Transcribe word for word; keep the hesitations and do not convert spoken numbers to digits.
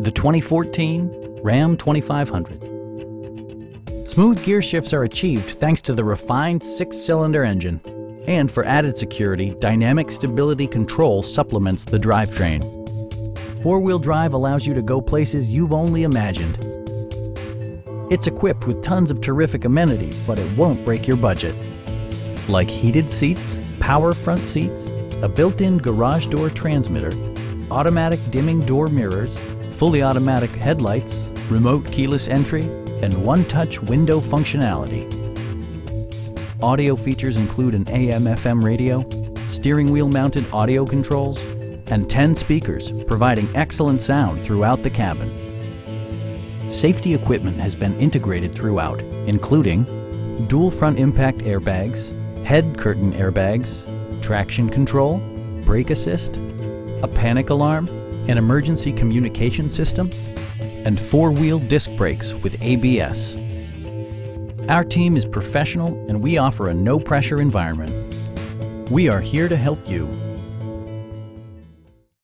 The twenty fourteen Ram twenty-five hundred. Smooth gear shifts are achieved thanks to the refined six-cylinder engine. And for added security, dynamic stability control supplements the drivetrain. Four-wheel drive allows you to go places you've only imagined. It's equipped with tons of terrific amenities, but it won't break your budget. Like heated seats, power front seats, a built-in garage door transmitter, automatic dimming door mirrors, fully automatic headlights, remote keyless entry, and one-touch window functionality. Audio features include an A M F M radio, steering wheel-mounted audio controls, and ten speakers, providing excellent sound throughout the cabin. Safety equipment has been integrated throughout, including dual front impact airbags, head curtain airbags, traction control, brake assist, a panic alarm, an emergency communication system, and four-wheel disc brakes with A B S. Our team is professional and we offer a no-pressure environment. We are here to help you.